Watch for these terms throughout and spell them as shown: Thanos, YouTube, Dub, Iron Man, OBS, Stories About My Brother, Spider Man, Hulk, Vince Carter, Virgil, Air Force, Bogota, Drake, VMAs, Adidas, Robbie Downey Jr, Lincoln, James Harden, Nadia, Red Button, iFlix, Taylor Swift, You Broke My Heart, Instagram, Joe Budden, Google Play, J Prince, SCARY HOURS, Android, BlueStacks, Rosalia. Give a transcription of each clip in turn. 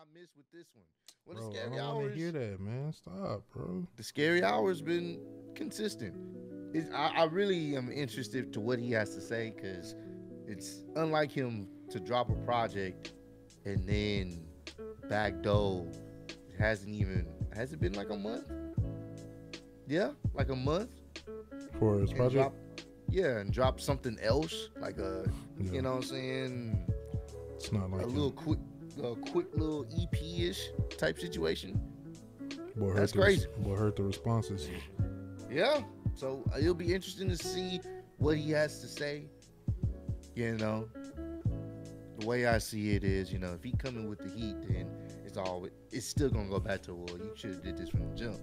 I missed with this one. Well, bro, the Scary Hours. I don't want to hear that, man. Stop, bro. The Scary Hours been consistent. I really am interested to what he has to say, because it's unlike him to drop a project and then backdoor. It hasn't been like a month. Yeah, like a month for his project. And drop something else, like you know what I'm saying? It's not like a little quick little EP-ish type situation. Boy, that's crazy. What hurt the responses? Yeah. So it'll be interesting to see what he has to say. You know, the way I see it is, you know, if he coming with the heat, then it's still gonna go back to, well, you should have did this from the jump.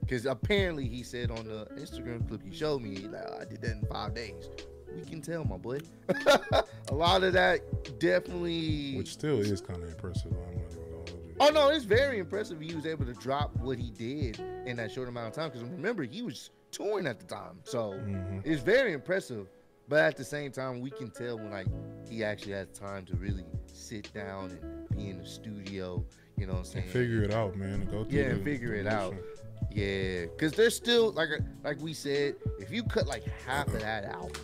Because apparently he said on the Instagram clip he showed me, like, I did that in 5 days. We can tell, my boy. A lot of that definitely... Which still is kind of impressive. I'm not even gonna hold you. Oh, no, it's very impressive. He was able to drop what he did in that short amount of time. Because remember, he was touring at the time. So it's very impressive. But at the same time, we can tell when, like, he actually has time to really sit down and be in the studio. You know what I'm saying? And figure it out, man. Go through and figure it out. Yeah, because there's still, like we said, if you cut like half of that out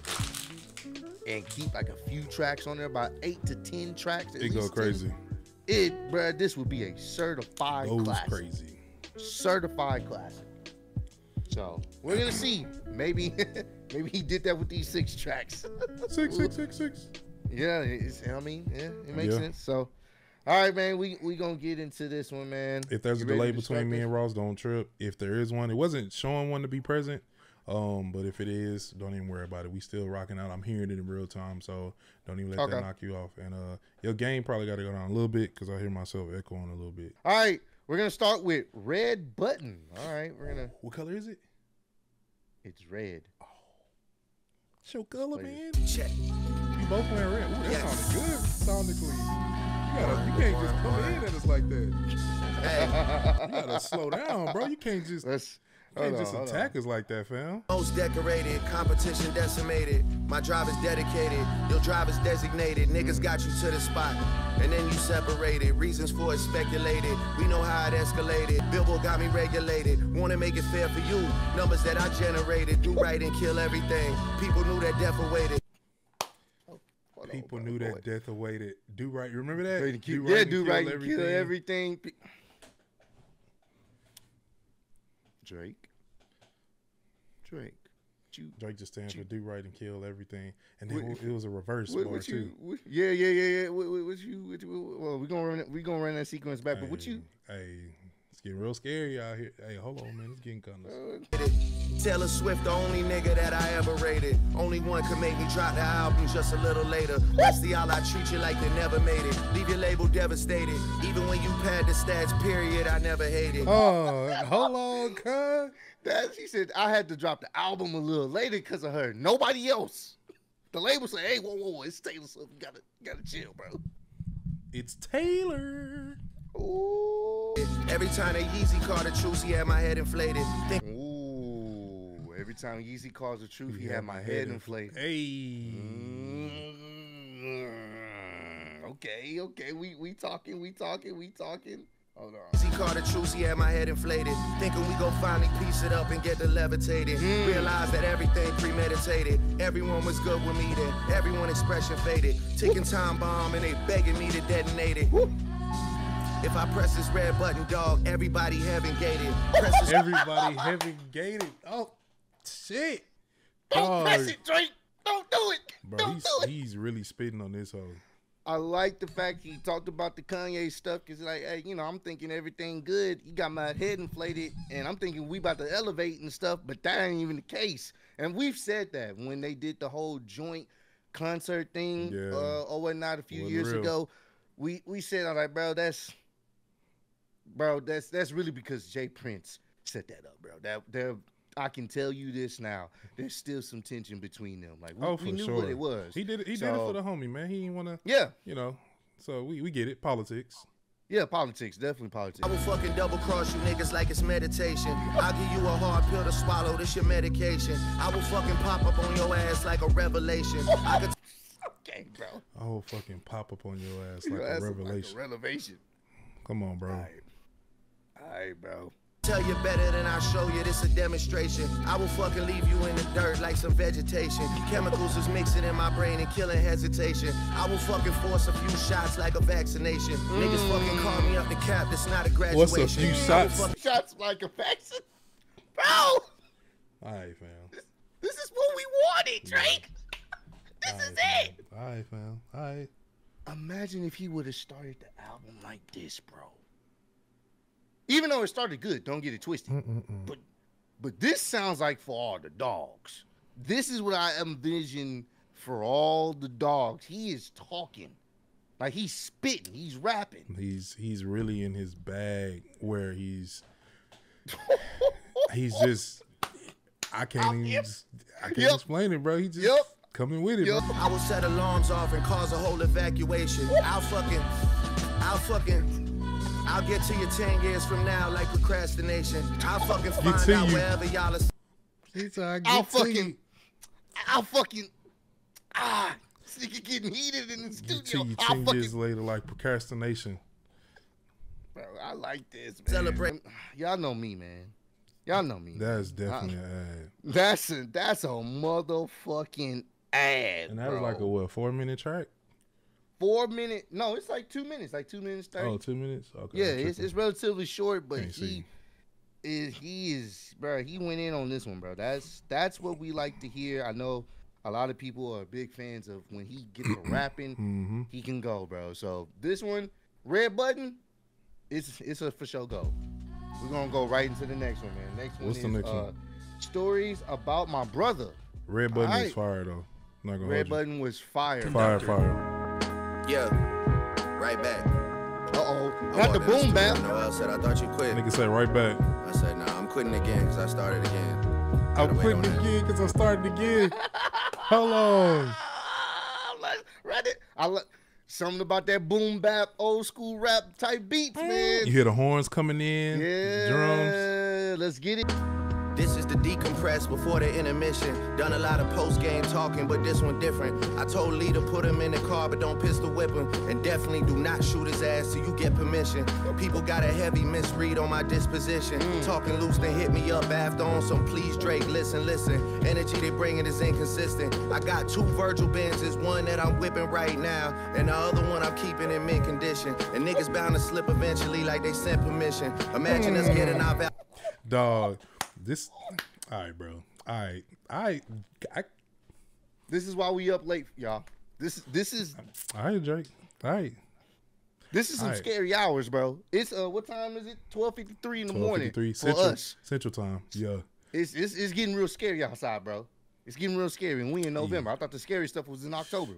and keep like a few tracks on there, about 8 to 10 tracks, it go crazy. This would be a certified classic. Certified classic. So we're gonna see. Maybe he did that with these 6 tracks. Six. Yeah, it makes sense. So, all right, man, we gonna get into this one, man. If there's a delay between me and Ross, don't trip. If there is one, it wasn't showing one to be present. But if it is, don't even worry about it. We still rocking out. I'm hearing it in real time, so don't even let that knock you off. And your game probably got to go down a little bit because I hear myself echoing a little bit. All right, we're gonna start with Red Button. All right, we're gonna. What color is it? It's red. Oh, it's your color, man. Check. You both wearing red. Ooh, that sounded good sonically. You can't just come in at us like that. Hey. You gotta slow down, bro. You can't just attack us like that, fam. Most decorated, competition decimated. My drive is dedicated, your drive is designated. Niggas got you to the spot, and then you separated. Reasons for it speculated. We know how it escalated. Billboard got me regulated. Wanna make it fair for you. Numbers that I generated. Do right and kill everything. People knew that death awaited. People knew that death awaited. Do right. You remember that? Do right and kill everything. Drake. Drake just stands for do right and kill everything. And then it was a reverse bar too. Yeah. Well, we gonna run that sequence back. But it's getting real scary out here. Hey, hold on, man. It's getting kind of... Taylor Swift, the only nigga that I ever rated. Only one could make me drop the album just a little later. That's the all I treat you like they never made it. Leave your label devastated. Even when you pad the stats, period, I never hated. Oh, hold on, cuz. She said, I had to drop the album a little later because of her. Nobody else. The label said, hey, whoa, it's Taylor Swift. You gotta chill, bro. It's Taylor. Ooh. Every time that Yeezy called the truth, he had my head inflated. Every time Yeezy calls the truth, he had my head inflated. Hey. Okay. We talking. Hold on. He called the truth, he had my head inflated. Thinking we gon' finally piece it up and get the levitated. Realized that everything premeditated. Everyone was good with me then. Everyone expression faded. Ticking time bomb and they begging me to detonate it. Woo. If I press this red button, dog, everybody heaven gated. Everybody heaven gated. Oh, shit. Don't press it, Drake. Don't do it. Bro, he's really spitting on this hoe. I like the fact he talked about the Kanye stuff. Because, like, hey, you know, I'm thinking everything good. You got my head inflated. And I'm thinking we about to elevate and stuff. But that ain't even the case. And we've said that when they did the whole joint concert thing or whatnot a few years ago. We said, I'm like, bro, that's really because J Prince set that up, bro. I can tell you this now. There's still some tension between them. Like we knew what it was. He did it for the homie, man. He didn't wanna so we get it. Politics. Yeah, politics, definitely politics. I will fucking double cross you niggas like it's meditation. I'll give you a hard pill to swallow, this your medication. I will fucking pop up on your ass like a revelation. I could okay, bro. I'll fucking pop up on your ass like a revelation. Come on, bro. All right, bro. Tell you better than I show you, this a demonstration. I will fucking leave you in the dirt like some vegetation. Chemicals is mixing in my brain and killing hesitation. I will fucking force a few shots like a vaccination. Niggas fucking call me up the cap, that's not a graduation. What's a few shots? Shots like a vaccine? Bro! All right, fam. This is what we wanted, Drake. Yeah. This is it. All right, fam. All right. Imagine if he would have started the album like this, bro. Even though it started good, don't get it twisted. But this sounds like for all the dogs. This is what I envision for all the dogs. He is talking, like he's spitting, he's rapping. He's really in his bag where he's just I can't explain it, bro. He just coming with it. Bro. I will set alarms off and cause a whole evacuation. I'll get to you 10 years from now like procrastination. I'll fucking find out wherever y'all are. This nigga getting heated in the studio. Get to you 10 years later like procrastination. Bro, I like this, man. Celebrate. Y'all know me, man. Y'all know me. That's definitely an ad. That's a motherfucking ad, and that was like a, what, 4-minute track? 4 minutes? No, it's like 2 minutes, like 2 minutes 30. Oh, 2 minutes. Okay. Yeah, it's relatively short, but he is, bro. He went in on this one, bro. That's what we like to hear. I know a lot of people are big fans of when he gets to rapping, he can go, bro. So this one, Red Button, it's a for sure go. We're gonna go right into the next one, man. What's the next one? Stories About My Brother. Red Button was fire though. Not gonna Red Button was fire. Conductor. Fire. Yeah, right back. Uh-oh. Got the boom back. Noel said, I thought you quit. Nigga said, right back. I said, nah, I'm quitting again because I started again. Hold on. Something about that boom bap, old school rap type beats, man. You hear the horns coming in, drums. Let's get it. This is the decompress before the intermission. Done a lot of post-game talking, but this one different. I told Lee to put him in the car, but don't pistol whip him. And definitely do not shoot his ass till you get permission. People got a heavy misread on my disposition. Talking loose, then hit me up after on some please, Drake, listen. Energy they bringing is inconsistent. I got 2 Virgil Benzes, one that I'm whipping right now, and the other one I'm keeping in mint condition. And niggas bound to slip eventually like they sent permission. Imagine us getting our value. Dog. This, all right, bro. All right, this is why we up late, y'all. This is. All right, Drake. All right. This is some scary hours, bro. It's what time is it? 12:53 in the morning for us. Central time. Yeah. It's getting real scary outside, bro. It's getting real scary, and we in November. Yeah. I thought the scary stuff was in October.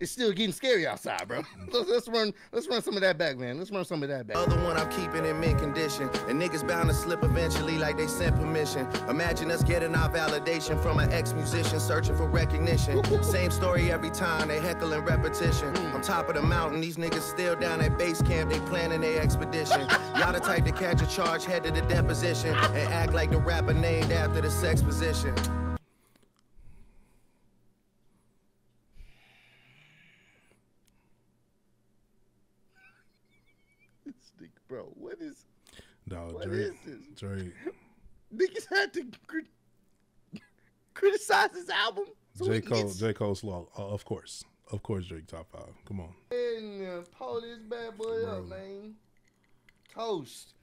It's still getting scary outside, bro. Let's run some of that back, man. Let's run some of that back. Other one I'm keeping in mint condition. And niggas bound to slip eventually like they sent permission. Imagine us getting our validation from an ex-musician searching for recognition. Same story every time, they heckling repetition. On top of the mountain, these niggas still down at base camp, they planning their expedition. Y'all the type to catch a charge, head to the deposition, and act like the rapper named after the sex position. Bro, what is this? Drake. Niggas had to criticize his album. So J Cole slow. Of course, Drake top 5. Come on. And pull this bad boy up, man. Toast.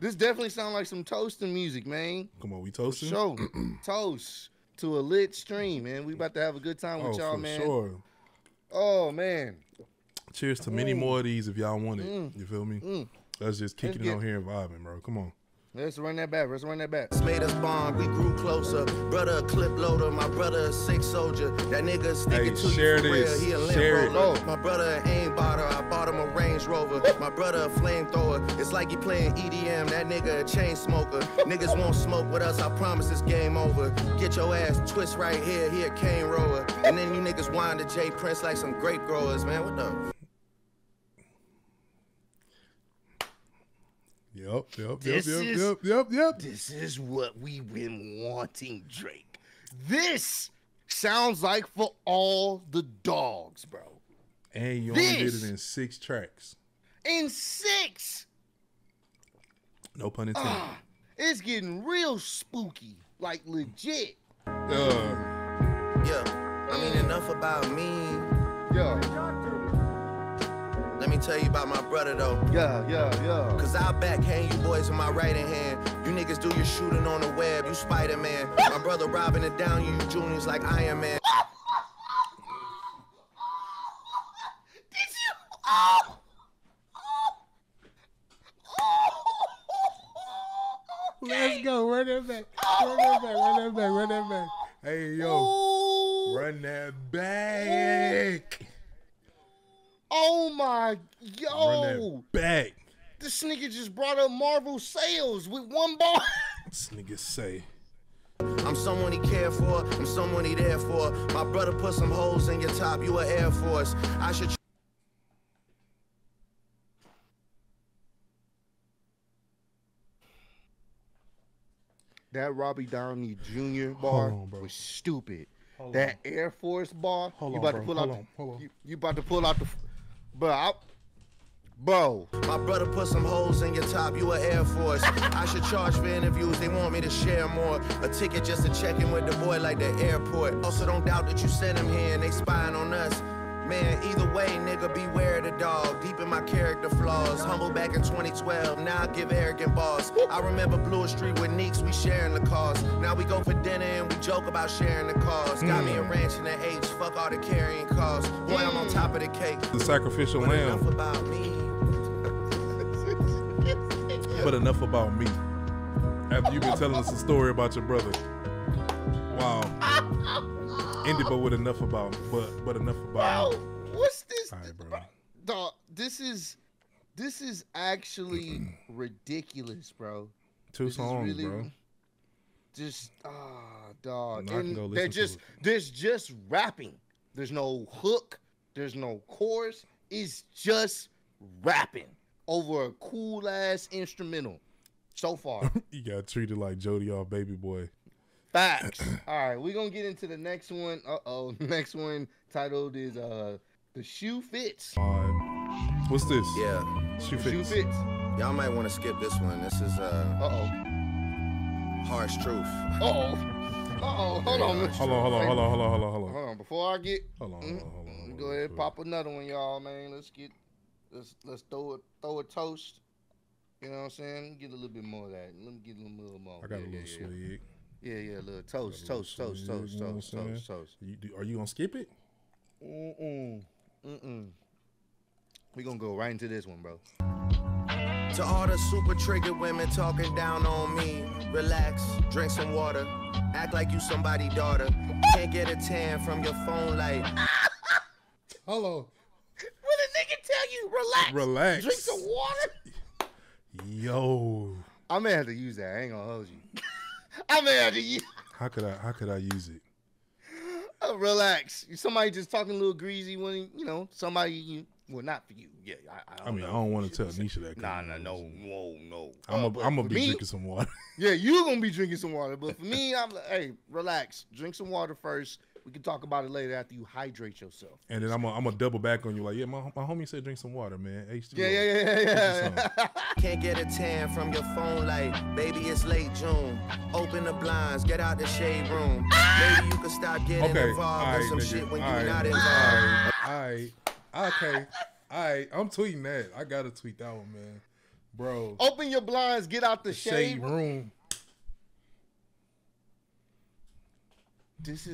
This definitely sounds like some toasting music, man. Come on, we toasting. Show toast to a lit stream, man. We about to have a good time with y'all, man. Sure. Oh man. Cheers to many more of these if y'all want it. You feel me? Let's just kicking it on here and vibing, bro. Come on. Let's run that back. Let's run that back. Made us bond. We grew closer. Brother a clip loader. My brother a sick soldier. That nigga sticking to you for real. He a limp roller. My brother an aim botter. I bought him a Range Rover. My brother a flamethrower. It's like he playing EDM. That nigga a chain smoker. Niggas won't smoke with us. I promise it's game over. Get your ass twist right here. He a cane roller. And then you niggas wind to J Prince like some grape growers, man. What the? Yep. This is what we've been wanting, Drake. This sounds like for all the dogs, bro. And you only did it in 6 tracks. In 6! No pun intended. It's getting real spooky, like legit. Yeah, I mean, enough about me. Yeah. Let me tell you about my brother, though. Yeah. Cause I'll backhand you boys with my right hand. You niggas do your shooting on the web, you Spider Man. My brother robbing it down, you juniors like Iron Man. Let's go, run that back. Hey, yo, run that back. Oh my, yo. Run that back. This nigga just brought up Marvel sales with one bar. This nigga say. I'm someone he cared for, I'm someone he there for. My brother put some holes in your top, you a Air Force. I should... That Robbie Downey Jr. bar was stupid. That Air Force bar, you about to pull out the, bro. My brother put some holes in your top. You a Air Force. I should charge for interviews. They want me to share more. A ticket just to check in with the boy like the airport. Also, don't doubt that you sent him here and they spying on us. Man, either way, nigga, beware the dog. Deep in my character flaws. Humble back in 2012, now I give arrogant boss. I remember Blue Street with Neeks, we sharing the cost. Now we go for dinner and we joke about sharing the cost. Got me a ranch and an H, fuck all the carrying costs. Boy, I'm on top of the cake. The sacrificial lamb. Enough about me. But enough about me. After you've been telling us a story about your brother. Wow. Ended but with enough about but enough about. Wow, what's this? All right, bro. Dog, this is actually ridiculous, bro. Two songs, really, bro. Just dog. No, they're just there's just rapping. There's no hook. There's no chorus. It's just rapping over a cool ass instrumental. So far, you got treated like Jody off Baby Boy. Facts. All right, we're going to get into the next one. Uh-oh. Next one titled is The Shoe Fits. What's this? Yeah. Shoe Fits. Y'all might want to skip this one. This is Harsh Truth. Hold on. Before I get go ahead and pop another one, y'all, man. Let's throw a toast. You know what I'm saying? Get a little bit more of that. Let me get a little more. I got a little swig. Yeah, a little toast. Are you gonna skip it? We gonna go right into this one, bro. To all the super triggered women talking down on me, relax, drink some water, act like you somebody's daughter. Can't get a tan from your phone light. Hello. Will a nigga tell you relax, drink some water? Yo, I may have to use that. I ain't gonna hold you. I'm out of you. How could I use it? Oh, relax. Somebody just talking a little greasy when you know somebody. Well, not for you. Yeah, I mean, I don't want to tell Nisha that. No. I'm gonna be drinking some water. Yeah, you're gonna be drinking some water. But for me, I'm like, hey, relax. Drink some water first. We can talk about it later after you hydrate yourself. And then I'm gonna double back on you like, yeah, my homie said drink some water, man. H2O. Yeah. Can't get a tan from your phone light. Baby, it's late June. Open the blinds, get out the shade room. Maybe you can stop getting involved with some shit when you're not involved. All right. I'm tweeting that. I gotta tweet that one, man. Bro. Open your blinds, get out the shade room. This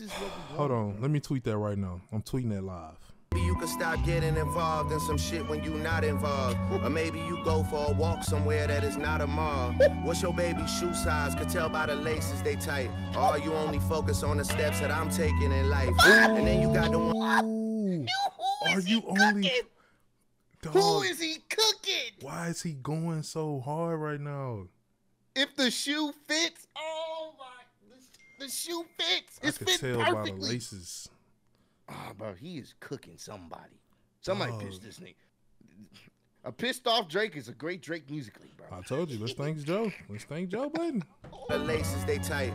is what we want. Hold on, let me tweet that right now. I'm tweeting that live. Maybe you can stop getting involved in some shit when you're not involved. Or maybe you go for a walk somewhere that is not a mall. What's your baby's shoe size? Could tell by the laces they tight. Or you only focus on the steps that I'm taking in life. And then you got the one. Who is he cooking? Why is he going so hard right now? If the shoe fits, oh my. The shoe fits. It's fit perfectly. I could tell by the laces. Ah, oh, bro, he is cooking somebody. Somebody pissed this nigga. A pissed off Drake is a great Drake musically, bro. I told you. Let's thank Joe. Let's thank Joe Budden. The laces they tight.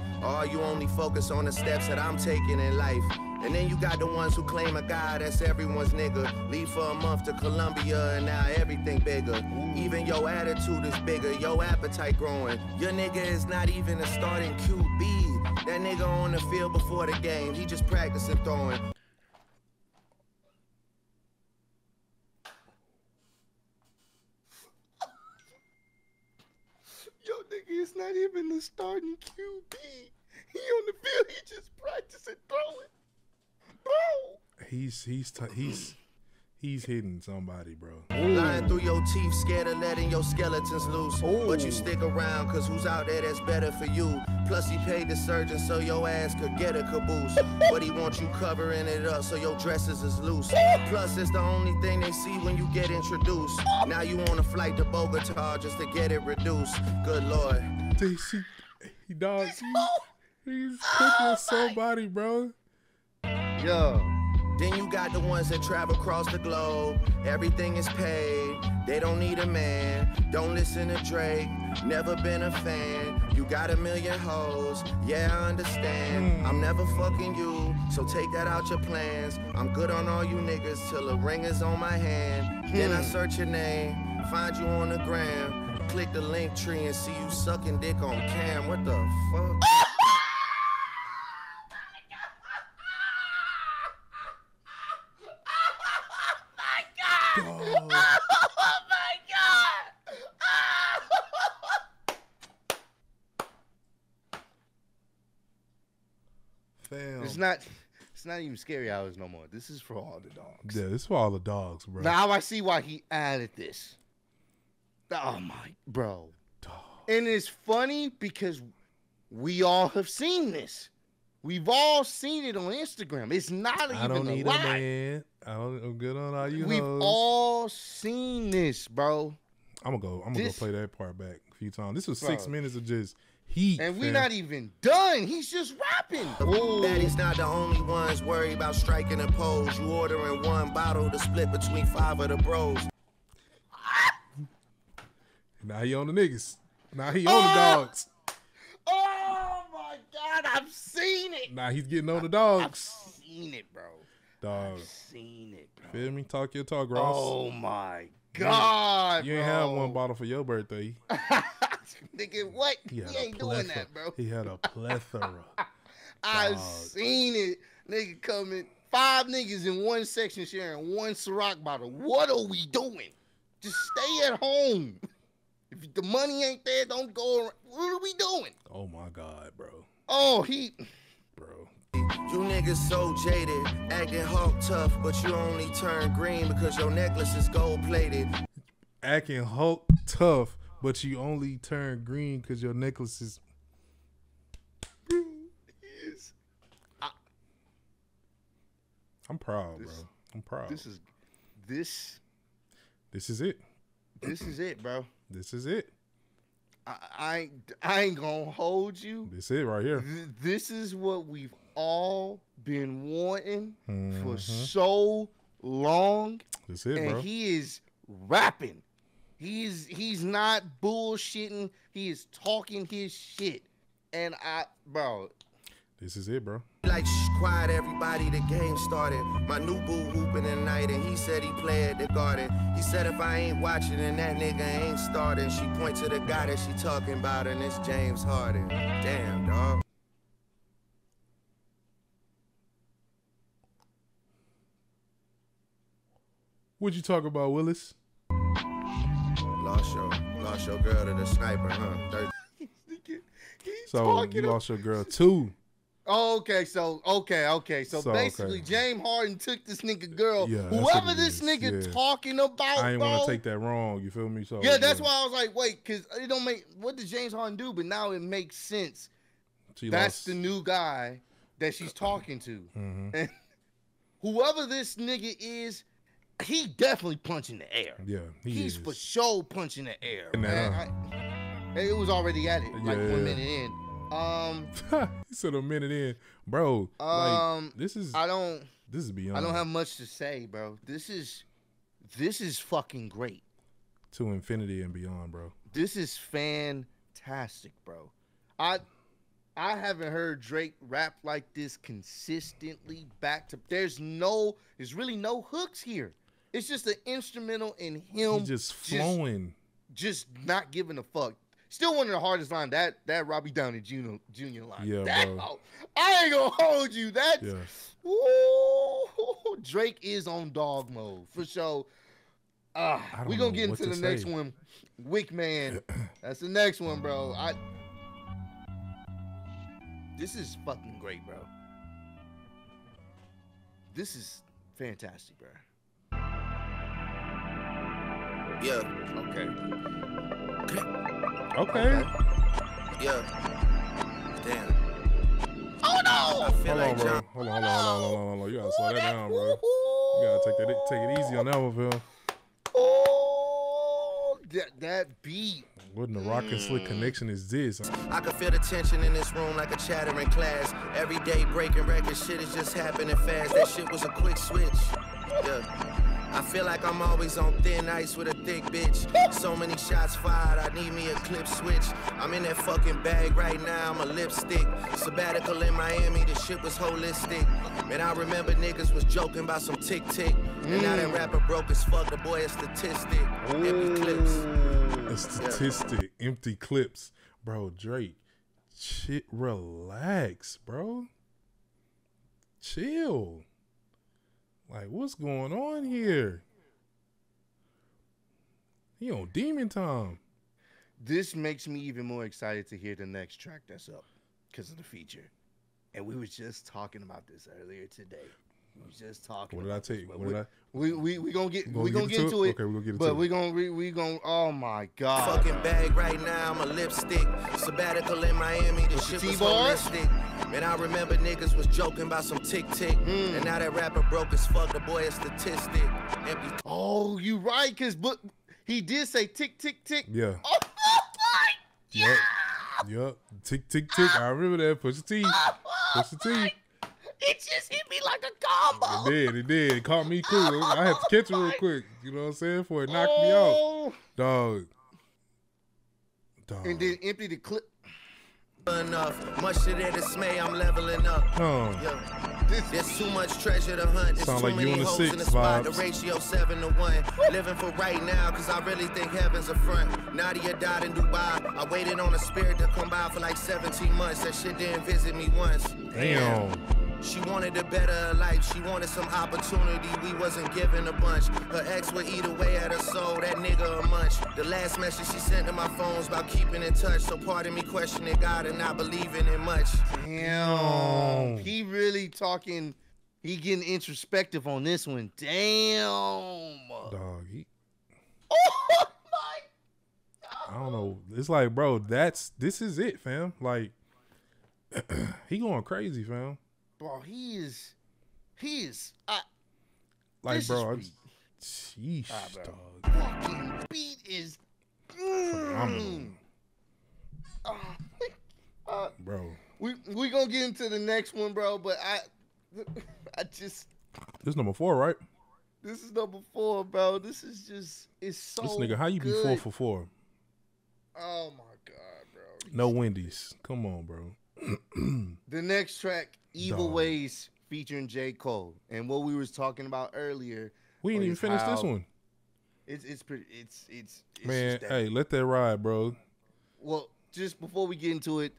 You only focus on the steps that I'm taking in life. And then you got the ones who claim a guy that's everyone's nigga. Leave for a month to Colombia and now everything bigger. Even your attitude is bigger, your appetite growing. Your nigga is not even a starting QB. That nigga on the field before the game, he just practicing throwing. It's not even the starting QB. He on the field. He just practicing throwing. Bro, he's hitting somebody, bro. Lying through your teeth, scared of letting your skeletons loose. Ooh. But you stick around, cause who's out there that's better for you? Plus he paid the surgeon so your ass could get a caboose. But he wants you covering it up so your dresses is loose. Plus it's the only thing they see when you get introduced. Now you on a flight to Bogota just to get it reduced. Good lord. Dog, he's cooking somebody, bro. Yo. Then you got the ones that travel across the globe. Everything is paid. They don't need a man. Don't listen to Drake. Never been a fan. You got a million hoes. Yeah, I understand. I'm never fucking you, so take that out your plans. I'm good on all you niggas till a ring is on my hand. Then I search your name, find you on the gram. Click the link tree and see you sucking dick on cam. What the fuck? It's not even scary hours no more. This is for all the dogs. Yeah, this is for all the dogs, bro. Now I see why he added this. Oh my, bro. Dog. And it's funny because we all have seen this. We've all seen it on Instagram. It's not even a lie. I don't need a man. I'm good on all you hoes. We've all seen this, bro. I'm gonna go play that part back a few times. This was 6 minutes of just. And we're not even done. He's just rapping. Daddy's not the only ones worried about striking a pose. You ordering one bottle to split between 5 of the bros. Now he on the niggas. Now he on the dogs. Oh my God, I've seen it. Now he's getting on the dogs. I've seen it, bro. Dog. I've seen it, bro. Feel me? Talk your talk, Ross. Oh my God, you ain't have one bottle for your birthday. Nigga, what? He ain't doing that, bro. He had a plethora. I've seen it. Nigga coming. 5 niggas in one section sharing one Ciroc bottle. What are we doing? Just stay at home. If the money ain't there, don't go around. What are we doing? Oh, my God, bro. Oh, he... Bro. You niggas so jaded, acting Hulk tough, but you only turn green because your necklace is gold-plated. Acting Hulk tough. But you only turn green because your necklace is. I'm proud, bro. I'm proud. This is it. This is it, bro. This is it. I ain't gonna hold you. This is it right here. This is what we've all been wanting for so long. This is it, bro. And he is rapping. He's not bullshitting. He is talking his shit. And bro. This is it, bro. Like, quiet everybody, the game started. My new boo hooping at night, and he said he played the garden. He said if I ain't watching, then that nigga ain't starting. She point to the guy that she talking about, and it's James Harden. Damn, dog. What'd you talk about, Willis? Lost your girl to the sniper, huh? So you lost your girl too. Oh, okay, so basically, James Harden took this nigga girl. Yeah, whoever this nigga talking about, I ain't want to take that wrong. You feel me? So yeah, that's why I was like, wait, because it don't make. What did James Harden do? But now it makes sense. That's the new guy that she's talking to. And whoever this nigga is. He definitely punching the air. Yeah, he's for sure punching the air. Man. It was already at it, like 1 minute in. He said a minute in, bro. Like, this is This is beyond. I don't have much to say, bro. This is fucking great. To infinity and beyond, bro. This is fantastic, bro. I I haven't heard Drake rap like this consistently back to. There's really no hooks here. It's just an instrumental in him. He's just flowing. Just not giving a fuck. Still one of the hardest lines, that Robbie Downey Jr. line. Yeah, that, bro. I ain't gonna hold you. That's ooh, Drake is on dog mode for sure. We're gonna get into the next one. Wick Man. That's the next one, bro. This is fucking great, bro. This is fantastic, bro. Yeah. Okay. Okay. Yeah. Damn. Oh no! I feel like John. Hold on. You gotta slow that down, bro. You gotta take it easy on that one, Phil. Oh, that beat. What in the rock and slick connection is this? I can feel the tension in this room like a chattering class. Every day breaking records, shit is just happening fast. That shit was a quick switch. Yeah. I feel like I'm always on thin ice with a thick bitch. So many shots fired, I need me a clip switch. I'm in that fucking bag right now, I'm a lipstick. Sabbatical in Miami, this shit was holistic. Man, I remember niggas was joking about some tick-tick. And now that rapper broke as fuck, the boy a statistic. Empty clips. A statistic, empty clips. Bro, Drake, shit, relax, bro. Chill. Like, what's going on here? He on demon time. This makes me even more excited to hear the next track that's up because of the feature. And we were just talking about this earlier today. We were just talking. What did I take? What did I? We gonna get into it. Okay, we gonna get into it. But we gonna. Oh my god! Fucking bag right now. I'm a lipstick. Sabbatical in Miami. This shit was holistic. Man, I remember niggas was joking about some tick-tick. And now that rapper broke as fuck, the boy a statistic. Empty. Oh, you right, because he did say tick-tick-tick. Yeah. Oh, my God. Yep. Tick-tick-tick. I remember that. Push the T. Push the T. It just hit me like a combo. It did. It caught me cool. I had to catch it real quick. You know what I'm saying? Before it knocked me out. Dog. And then empty the clip. Enough, much to their dismay, I'm leveling up. There's too much treasure to hunt. There's too many holes in the spot. The ratio 7 to 1. Living for right now, cause I really think heaven's a front. Nadia died in Dubai. I waited on a spirit to come by for like 17 months. That shit didn't visit me once. Damn. She wanted a better life. She wanted some opportunity. We wasn't giving a bunch. Her ex would eat away at her soul. That nigga a munch. The last message she sent to my phone's about keeping in touch. So part of me questioning God and not believing in much. Damn. He really talking. He getting introspective on this one. Damn. Doggy. Oh my God. I don't know. It's like, bro, this is it, fam. Like, he going crazy, fam. Bro, he is. Like, bro, sheesh, dog. Fucking beat is phenomenal. Bro, we gonna get into the next one, bro. But I just. This is number 4, right? This is number 4, bro. This is just, it's so. This nigga, how you good. Be 4 for 4? Oh my God, bro. No Wendy's. Come on, bro. The next track, Evil Ways featuring J Cole, and what we was talking about earlier. We didn't even finish this one. It's pretty. It's man. Hey, let that ride, bro. Well, just before we get into it,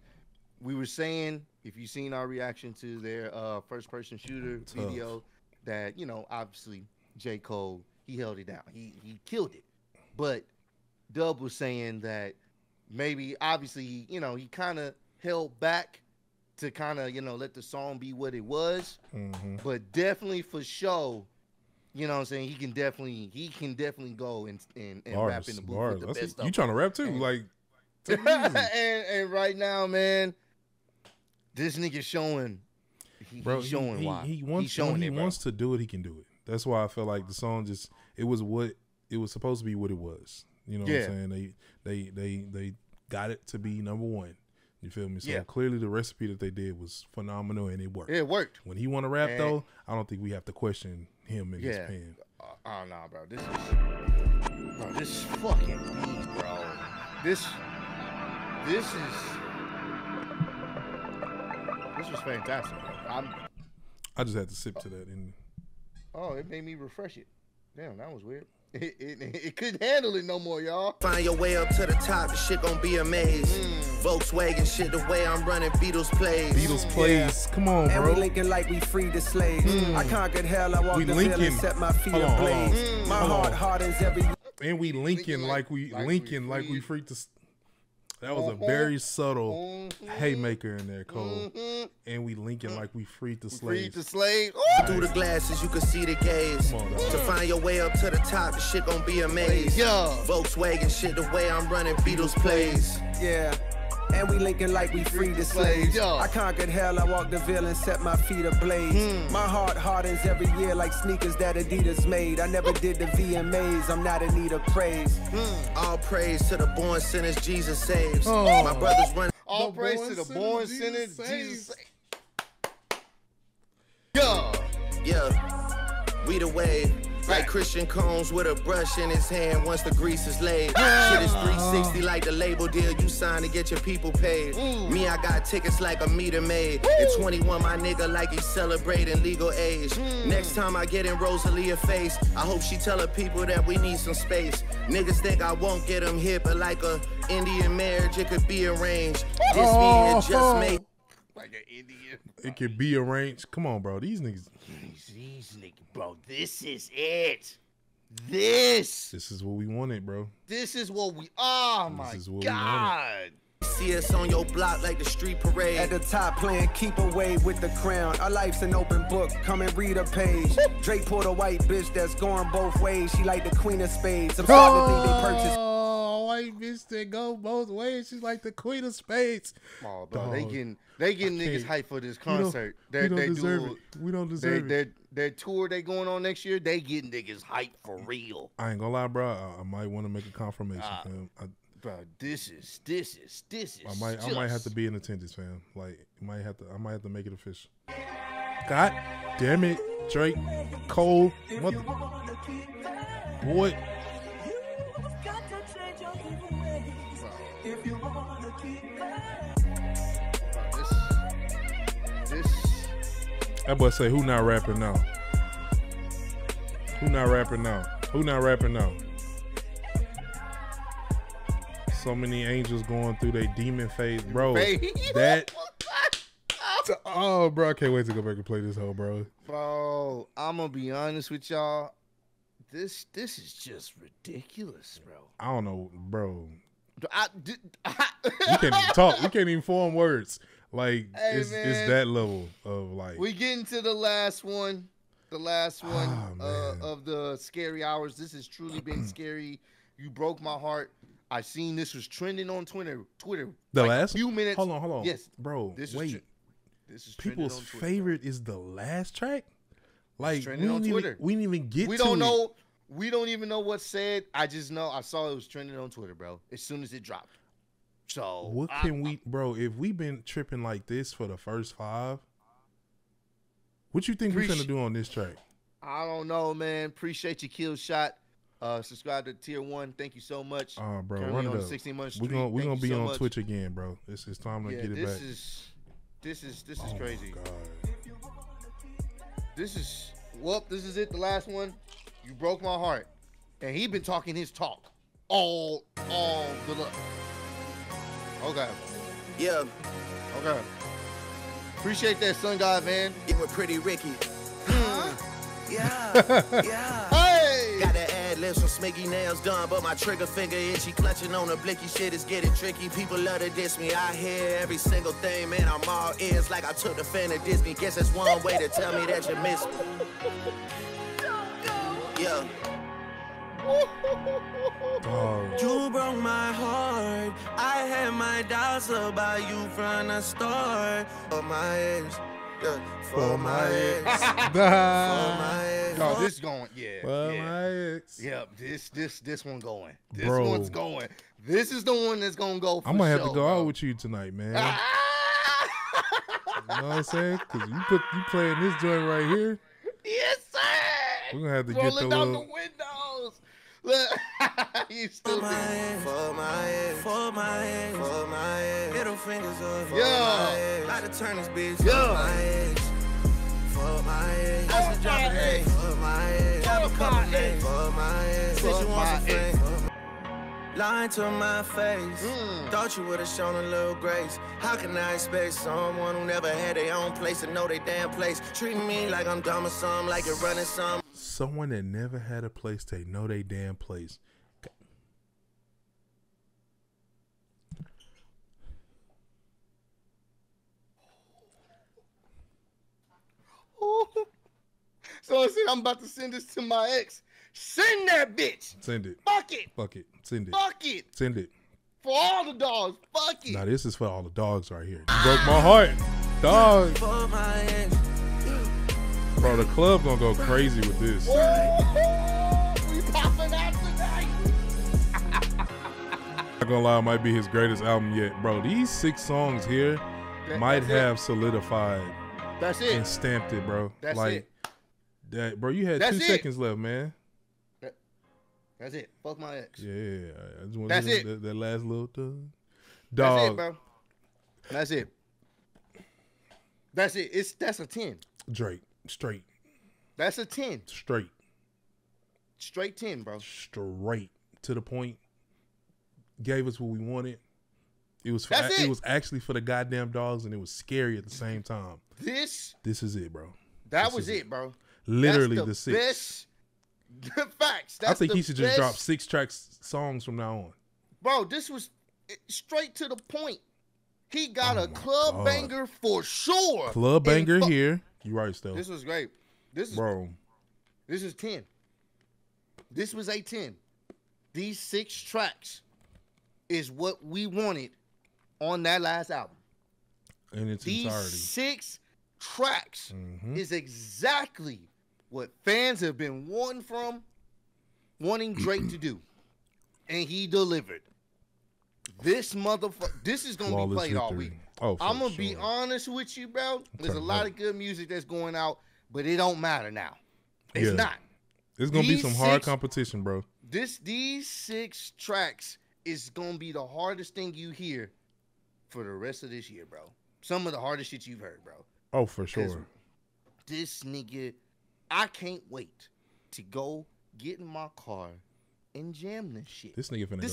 we were saying if you've seen our reaction to their first-person shooter video, that you know obviously J Cole he held it down. He killed it. But Dub was saying that maybe obviously you know he kind of held back to kind of, you know, let the song be what it was. But definitely for show, you know what I'm saying, he can definitely go and bars, rap in the booth. You trying to rap too? And, like and right now, man, this nigga showing he wants to do it, he can do it. That's why I felt like the song just it was supposed to be what it was. You know what I'm saying? They got it to be number 1. You feel me? So clearly the recipe that they did was phenomenal and it worked. It worked. When he want to rap though, I don't think we have to question him in his pen. Oh no, bro. This is fucking beat, bro. This is This was fantastic. I just had to sip to that. And oh, it made me refresh it. Damn, that was weird. It couldn't handle it no more, y'all. Find your way up to the top, the shit gonna be a maze. Volkswagen shit, the way I'm running, Beatles plays. Beatles plays, yeah. Come on, bro. And we Lincoln like we freed the slaves. I conquered hell, I walked the hill and set my feet ablaze. My heart hardens every. And we Lincoln like we freed the. That was a very subtle haymaker in there, Cole. And we Lincoln like we freed the slaves. Freed the slaves. Through the glasses, you can see the gaze. On, to find your way up to the top, the shit gonna be a maze. Volkswagen shit, the way I'm running, Beatles plays. Yeah. And we Lincoln like we freed the slaves. I conquered hell, I walked the veil and set my feet ablaze. My heart hardens every year like sneakers that Adidas made. I never did the VMAs, I'm not in need of praise. All praise to the born sinners, Jesus saves. My brother's running. All praise to the born sinners, Jesus saves. Yeah, we the way. Like Christian Combs with a brush in his hand once the grease is laid. Shit is 360 like the label deal you sign to get your people paid. Me, I got tickets like a meter maid. At 21, my nigga like he's celebrating legal age. Next time I get in Rosalia face, I hope she tell her people that we need some space. Niggas think I won't get them here, but like a Indian marriage, it could be arranged. This me and just make. Like an Indian. It could be arranged. Come on, bro. These niggas. These niggas, bro. This is it. This is what we wanted, bro. This is what we. Oh my God. See us on your block like the street parade. At the top playing keep away with the crown. Our life's an open book. Come and read a page. Drake pulled a white bitch that's going both ways. She like the queen of spades. I'm starting to think they purchased. White bitch that go both ways. She's like the queen of spades. Oh, bro, they getting niggas hyped for this concert. We don't deserve it. Their tour they going on next year. They getting niggas hyped for real. I ain't gonna lie, bro. I might want to make a confirmation, fam. Bro, this is. I might have to be in attendance, fam. Like, I might have to make it official. God damn it, Drake, Cole, mother boy. If you wanna keep this. That boy say, who not rapping now? Who not rapping now? Who not rapping now? So many angels going through their demon phase, bro. That. Oh, bro, I can't wait to go back and play this whole, bro. Bro, I'm gonna be honest with y'all. This is just ridiculous, bro. I don't know, bro. You can't even talk. We can't even form words. Like, hey, it's that level of like. We getting to the last one, of the scary hours. This has truly been scary. You broke my heart. I seen this was trending on Twitter. The like last few minutes. Hold on. Yes, bro. This is people's on Twitter, favorite. Bro. Is the last track. Like we didn't even get to it. We don't even know what's said. I just know I saw it was trending on Twitter, bro. As soon as it dropped. So what can we, bro? If we've been tripping like this for the first five, what you think we're gonna do on this track? I don't know, man. Appreciate your kill shot. Subscribe to Tier 1. Thank you so much. Bro, currently on 16 months. We're gonna be on Twitch again, bro. It's time to get it back. This is crazy. This is it. The last one. You broke my heart, and he been talking his talk all the look. Okay. Yeah. Okay. Appreciate that, Sun God, man. You were pretty Ricky. Yeah. Hey. Got to add lips with Smiggy nails done, but my trigger finger itchy. Clutching on the blicky shit is getting tricky. People love to diss me. I hear every single thing, man. I'm all ears like I took the fan of Disney. Guess that's one way to tell me that you miss me. Yeah. You broke my heart. I had my doubts about you from the start. For my ex, for my ex, for my ex. No, this going, yeah. For my ex. Yep, this one going. This one's going. This is the one that's gonna go. I might have to go out with you tonight, man. You know what I'm saying? Cause you playing this joint right here. Yes, sir. We're gonna have to get the windows. Look. You still for my ass. Middle fingers up. Yeah. Gotta turn this bitch. Yeah. For my ass. That's the drop of A. For my ass. Drop a couple A. For my ass. Said you want some fame. Lying to my face. Thought you would've shown a little grace. How can I expect someone who never had their own place to know their damn place? Treating me like I'm dumb or something, like you're running some. Someone that never had a place, they know they damn place. So I said, I'm about to send this to my ex. Send that bitch. Send it. Fuck it. Fuck it. Send it. Fuck it. Send it. For all the dogs. Fuck it. Now this is for all the dogs right here. You broke my heart. Dog. Bro, the club gonna go crazy with this. Ooh, we popping out tonight. Not gonna lie, it might be his greatest album yet. Bro, these 6 songs here might have solidified. That's it. And stamped it, bro. That's like, it. That, bro, you had that's 2 seconds left, man. That's it. Fuck my ex. Yeah. I just want that's to it. That last little thing. Dog. That's it, bro. That's it. That's it. That's a 10. Drake. Straight. That's a 10. Straight. Straight 10, bro. Straight. To the point. Gave us what we wanted. It was for, it was actually for the goddamn dogs, and it was scary at the same time. This is it, bro. That was it, bro. Literally the 6. Facts. I think he should just drop 6-track songs from now on. Bro, this was straight to the point. He got a club banger for sure. Club banger here. You right, Steph. This was great. This is, bro. This is 10. This was a 10. These 6 tracks is what we wanted on that last album. In its entirety. These 6 tracks is exactly what fans have been wanting Drake to do, and he delivered. This motherfucker, this is gonna be played all week. Oh, I'm gonna be honest with you, bro. There's a lot of good music that's going out, but it don't matter now. It's not. It's gonna be some hard competition, bro. These 6 tracks is gonna be the hardest thing you hear for the rest of this year, bro. Some of the hardest shit you've heard, bro. Oh, for sure. This nigga, I can't wait to go get in my car and jam this shit. This nigga finna go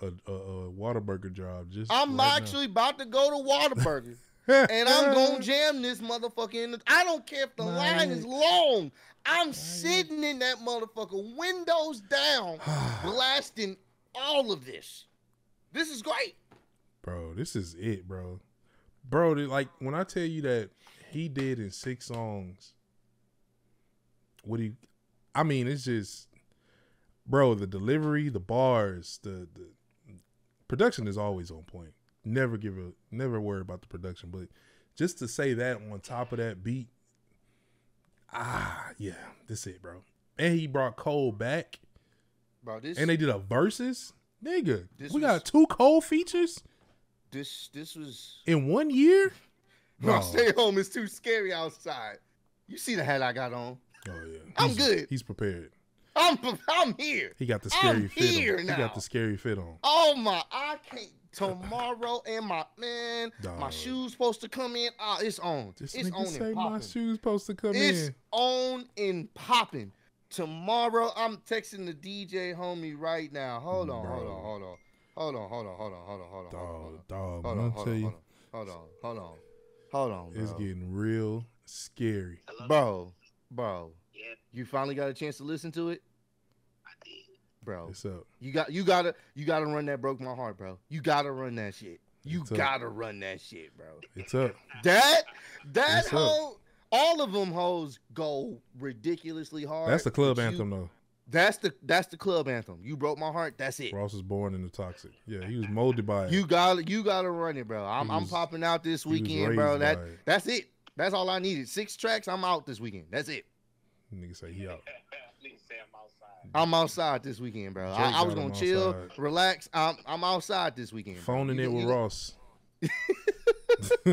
do a Whataburger job. Just I'm right actually now. About to go to Whataburger, and I'm gonna jam this motherfucker. I don't care if the line is long. I'm sitting in that motherfucker, windows down, blasting all of this. This is great, bro. This is it, bro. Bro, like when I tell you that. He did in 6 songs. What do you, I mean, it's just, bro, the delivery, the bars, the production is always on point. Never never worry about the production, but just to say that on top of that beat, yeah, that's it, bro. And he brought Cole back, bro. This and they did a versus, nigga. We got 2 Cole features. This was in 1 year. No, stay home is too scary outside. You see the hat I got on. Oh yeah, I'm good. He's prepared. I'm here. He got the scary fit on. He got the scary fit on. Oh my, I can't. Tomorrow and my man, dog. My shoes supposed to come in. Ah, it's on. This it's on and popping. My shoes supposed to come in. It's on and popping. Tomorrow, I'm texting the DJ homie right now. Hold on, hold on, bro. It's getting real scary. Bro. Yeah. You finally got a chance to listen to it? I did. Bro. What's up? You gotta run that Broke My Heart, bro. You gotta run that shit. Run that shit, bro. It's up. That whole all of them hoes go ridiculously hard. That's the club anthem though. That's the club anthem. You Broke My Heart. That's it. Ross was born in the toxic. Yeah, he was molded by it. You gotta run it, bro. I'm popping out this weekend, bro. That's it. That's all I needed. 6 tracks. I'm out this weekend. That's it. Nigga say he out. I'm outside this weekend, bro. I was gonna chill, relax. I'm outside this weekend. Phoning it with Ross. Yeah, bro. I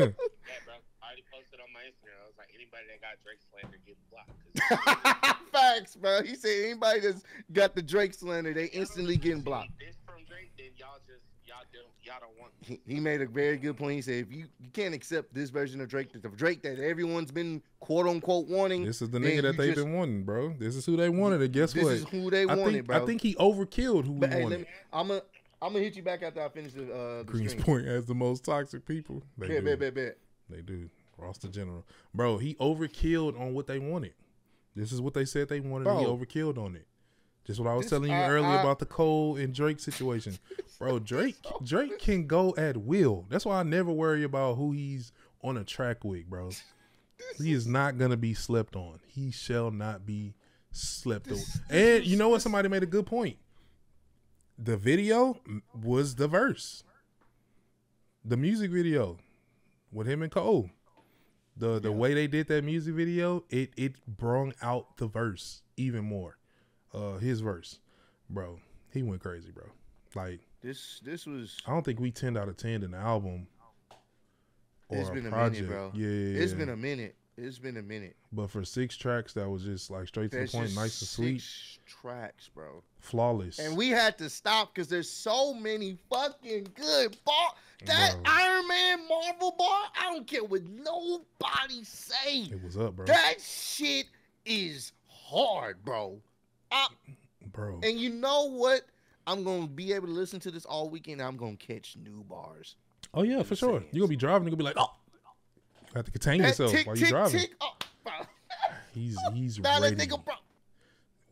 already posted on my Instagram. I was like, anybody that got Drake slander get blocked. Facts, bro. He said anybody that's got the Drake slander, they instantly getting blocked. This from Drake, then y'all don't want. He made a very good point. He said if you can't accept this version of Drake, the Drake that everyone's been quote unquote wanting. This is the nigga that they've been wanting, bro. This is who they wanted. And guess what? This is who they wanted, bro. I think he overkilled who we wanted. I'm gonna hit you back after I finish the Greens stream. Point has the most toxic people. They do. They do. Ross the General. Bro, he overkilled on what they wanted. This is what they said they wanted, bro, and he overkilled on it. Just what I was telling you earlier about the Cole and Drake situation. Bro, Drake can go at will. That's why I never worry about who he's on a track with, bro. He is not gonna be slept on. He shall not be slept on. And you know what? Somebody made a good point. The video was the verse. The music video with him and Cole. The way they did that music video, it brought out the verse even more. His verse. Bro, he went crazy, bro. Like this was, I don't think we 10 out of 10 in the album. It's been a minute, bro. Yeah, it's been a minute. It's been a minute. But for 6 tracks, that was just like straight to the point, nice and sweet. 6 tracks, bro. Flawless. And we had to stop because there's so many fucking good bars. That Iron Man Marvel bar, I don't care what nobody say. It was up, bro. That shit is hard, bro. Bro. And you know what? I'm going to be able to listen to this all weekend. And I'm going to catch new bars. Oh, yeah, for sure. You're going to be driving. You're going to be like, oh. You have to contain yourself while you're driving. Oh, he's ready.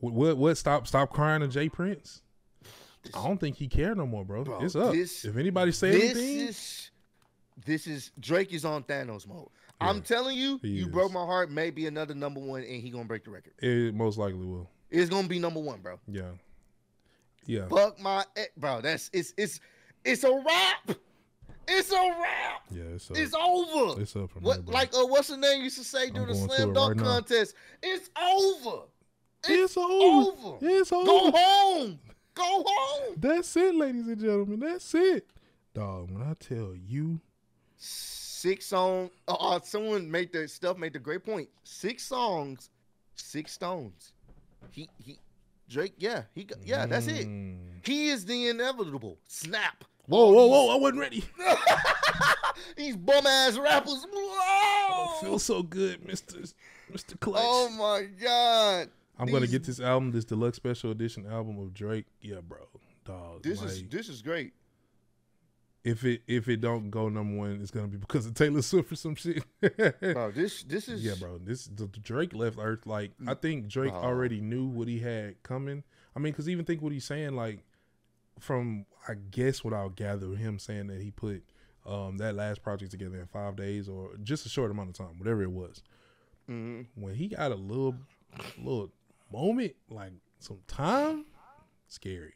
What? Stop crying to J Prince. I don't think he cared no more, bro. It's up. If anybody say anything, this is Drake is on Thanos mode. Yeah, I'm telling you, You Broke My Heart may be another #1, and he gonna break the record. It most likely will. It's gonna be #1, bro. Yeah, yeah. Fuck my bro. It's a wrap. It's a wrap. Yeah, it's up. It's over. It's up. What here, like what's the name used to say during the slam dunk contest? Now. It's over. It's over. It's over. Go home. Go home. That's it, ladies and gentlemen. That's it, dog. When I tell you, 6 songs. Someone made the great point. 6 songs, 6 stones. Drake. Yeah, yeah. That's it. He is the inevitable. Snap. Whoa, I wasn't ready. These bum-ass rappers. Whoa. I don't feel so good, Mr. Clutch. Oh, my God. I'm going to get this album, this deluxe special edition album of Drake. Yeah, bro. Dog. This is great. If it don't go #1, it's going to be because of Taylor Swift or some shit. Bro, this is... Yeah, bro. The Drake left Earth. Like, I think Drake already knew what he had coming. I mean, because even think what he's saying, like, from I guess what I'll gather him saying that he put that last project together in 5 days or just a short amount of time, whatever it was. When he got a little moment, like some time, scary.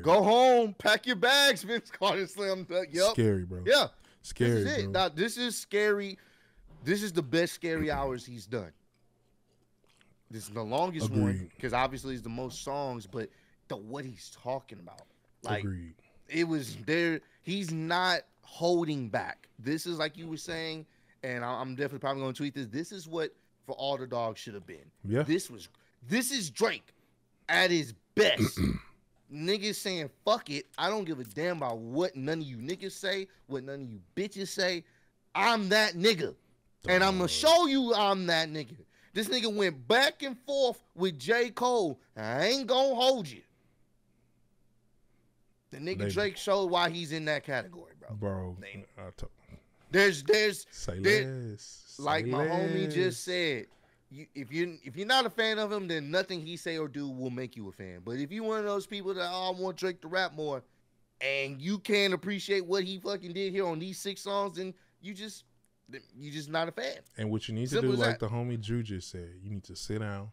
Go home, pack your bags, Vince Carter Slam Dunk. Yep. Scary, bro. Yeah, scary. This is it. Now, this is scary. This is the best scary hours he's done. This is the longest one because obviously it's the most songs, but. What he's talking about, like it was there. He's not holding back. This is like you were saying, and I'm definitely probably gonna tweet this. This is what For All the Dogs should have been. Yeah, this is Drake at his best. Niggas saying fuck it, I don't give a damn about what none of you niggas say, what none of you bitches say. I'm that nigga, and I'm gonna show you I'm that nigga. This nigga went back and forth with J Cole. I ain't gonna hold you. The nigga Drake showed why he's in that category, bro. Bro, there's, like my homie just said, if you're not a fan of him, then nothing he say or do will make you a fan. But if you're one of those people that I want Drake to rap more, and you can't appreciate what he fucking did here on these 6 songs, then you just not a fan. And what you need to do, like the homie Drew just said, you need to sit down,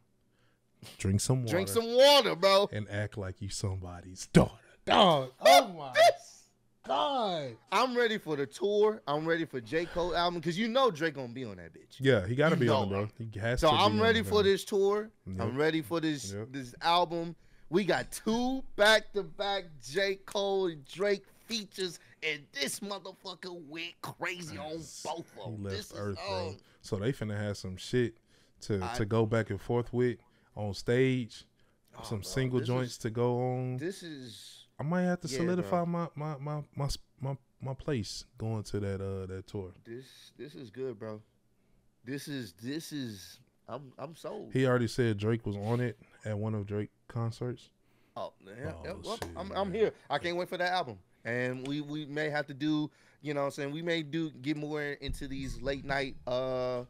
drink some water, bro, and act like you somebody's daughter. Dog, oh my God. I'm ready for the tour. I'm ready for J. Cole album because you know Drake gonna be on that bitch. Yeah, he gotta be on it, bro. He has to. So I'm ready for this tour. I'm ready for this album. We got 2 back-to-back J. Cole and Drake features and this motherfucker went crazy on both of them. This Earth, is, bro. So they finna have some shit to go back and forth with on stage. Oh, some single joints to go on. This is. I might have to solidify my place going to that tour. This is good, bro. This is. I'm sold. He already said Drake was on it at one of Drake's concerts. Oh, man. Well, shit, I'm here. I can't wait for that album. And we may have to do, you know what I'm saying, we may get more into these late night, because,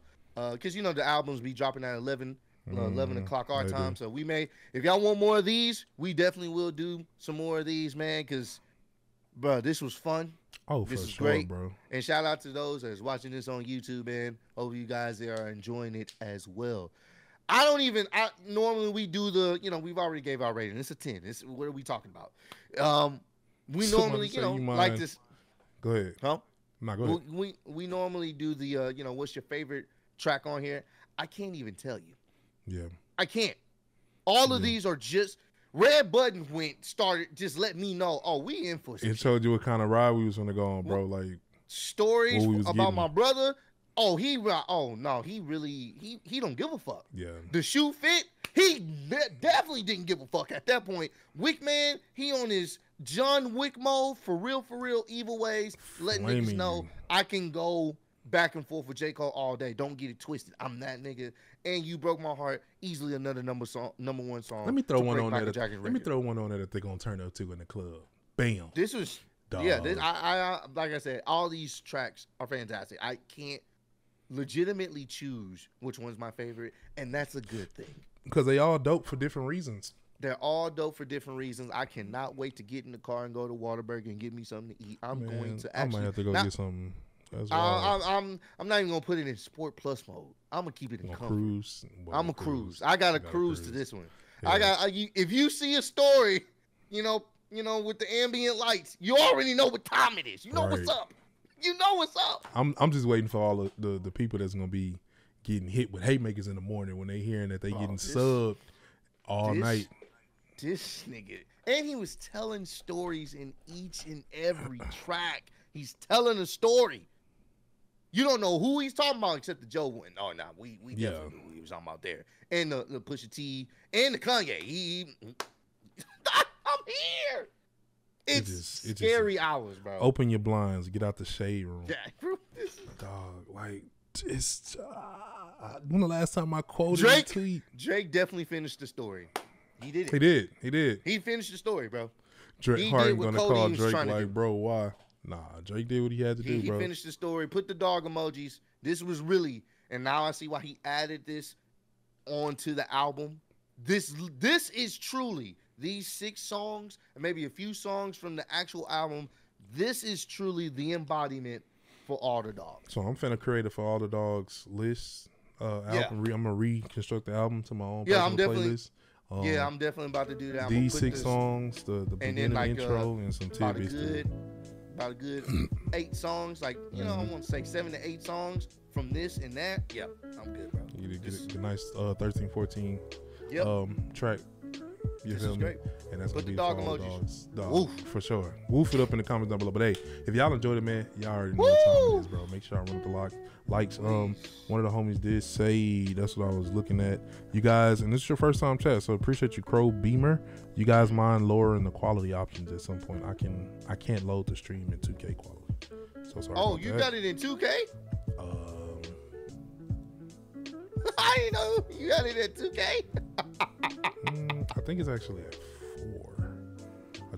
you know, the albums be dropping at 11 o'clock our time. So we may, if y'all want more of these, we definitely will do some more of these, man, because, bro, this was fun. Oh, this is sure, great, bro. And shout out to those that's watching this on YouTube, man. Hope you guys there are enjoying it as well. I don't even. Normally we do the. You know, we've already gave our rating. It's a 10. It's what are we talking about? We normally, you know, like this. Go ahead. Huh? Nah, go ahead. We normally do the. You know, what's your favorite track on here? I can't even tell you. Yeah. I can't. All of these are just. Red Button started just let me know. Oh, we in for some shit. It showed you what kind of ride we was gonna go on, bro. Like Stories About My Brother. Oh, he really he don't give a fuck. Yeah. The Shoe Fit, he definitely didn't give a fuck at that point. Wick Man, he on his John Wick mode for real, Evil Ways, letting niggas know I can go back and forth with J Cole all day. Don't get it twisted. I'm that nigga. And You Broke My Heart, easily another number one song. Let me throw one on there. Let me throw one on there that they're gonna turn up to in the club. Bam. This was dog. Yeah. This, I like I said, all these tracks are fantastic. I can't legitimately choose which one's my favorite, and that's a good thing because they all dope for different reasons. They're all dope for different reasons. I cannot wait to get in the car and go to Whataburger and get me something to eat. I'm going to actually. I might have to go get something. Well. I'm not even gonna put it in Sport Plus mode. I'm gonna keep it in comfort. Cruise. Well, I'm a cruise. I got a cruise to this one. Yeah. If you see a story, you know, with the ambient lights, you already know what time it is. You know what's up. You know what's up. I'm just waiting for all of the people that's gonna be getting hit with haymakers in the morning when they hearing that they getting subbed all night. This nigga, and he was telling stories in each and every track. He's telling a story. You don't know who he's talking about except the Joe one. Oh, no, we definitely knew who he was talking about there. And the Pusha T and the Kanye. I'm here. It's scary hours, bro. Open your blinds. Get out the shade room. Yeah, bro. Dog, like, it's... when the last time I quoted Drake, Drake definitely finished the story. He did it. He did. He finished the story, bro. Drake Harden gonna call Drake like, bro, why? Nah, Drake did what he had to do, bro. He finished the story, put the dog emojis. This was really, and now I see why he added this onto the album. This is truly, these 6 songs, and maybe a few songs from the actual album, this is truly the embodiment for all the dogs. So I'm finna create it for all the dogs list. Album. I'm gonna reconstruct the album to my own personal playlist. Yeah, I'm definitely about to do that. These 6 songs, the beginning, like, intro, and some tidbits. About a good 8 songs, like, you know, I want to say 7 to 8 songs from this and that. Yeah, I'm good, bro. You did get a nice 13, 14 track. You feel me? And that's going to be dog emojis. Dog, woof. For sure. Woof it up in the comments down below. But hey, if y'all enjoyed it, man, y'all already know what time it is, bro. Make sure I run up the likes. One of the homies did say, that's what I was looking at. You guys, and this is your first time chat, so appreciate you, Crow Beamer. You guys mind lowering the quality options at some point? I can't load the stream in 2K quality. So sorry. Oh, you got it in 2K? I didn't know you got it at 2K. I think it's actually at 4.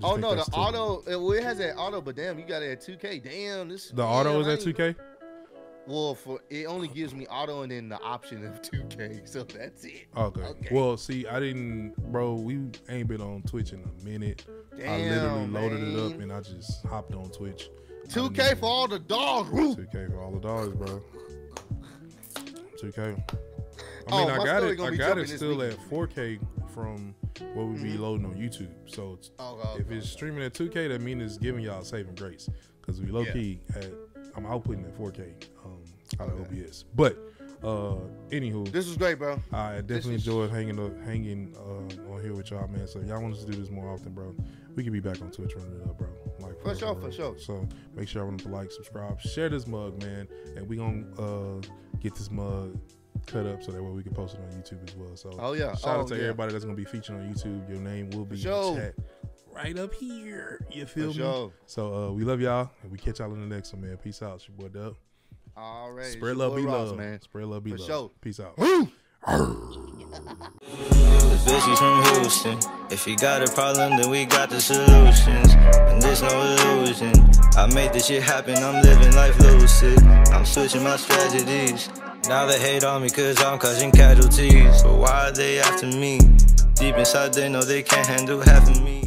Oh no, the auto it has that auto, but damn, you got it at 2K. Damn, this the auto is at 2K. Well, for it only gives me auto and then the option of 2K, so that's it. Okay. Well, see, I didn't, bro. We ain't been on Twitch in a minute. Damn, I literally loaded it up and I just hopped on Twitch. 2K for all the dogs. 2K for all the dogs, bro. 2K. I mean, I got it still at 4K from what we be loading on YouTube. So if it's streaming at 2K, that means it's giving y'all saving grace, because we low key I'm outputting at 4K out of OBS. But Anywho, this was great, bro. I definitely enjoyed hanging on here with y'all, man. So y'all want us to do this more often, bro. We can be back on Twitch running it up, bro. Like for sure. So make sure y'all remember to like, subscribe, share this mug, man. And we gonna get this mug cut up so that way we can post it on YouTube as well. So shout out to everybody that's gonna be featured on YouTube. Your name will be in chat right up here. You feel me? So we love y'all and we catch y'all in the next one, man. Peace out, it's your boy Dub. All right. Spread love, be love, man. Spread love, be love. For sure. Peace out. Bitches from Houston. If you got a problem, then we got the solutions. And there's no illusion. I made this shit happen. I'm living life lucid. I'm switching my strategies. Now they hate on me cause I'm causing casualties. But why are they after me? Deep inside they know they can't handle half of me.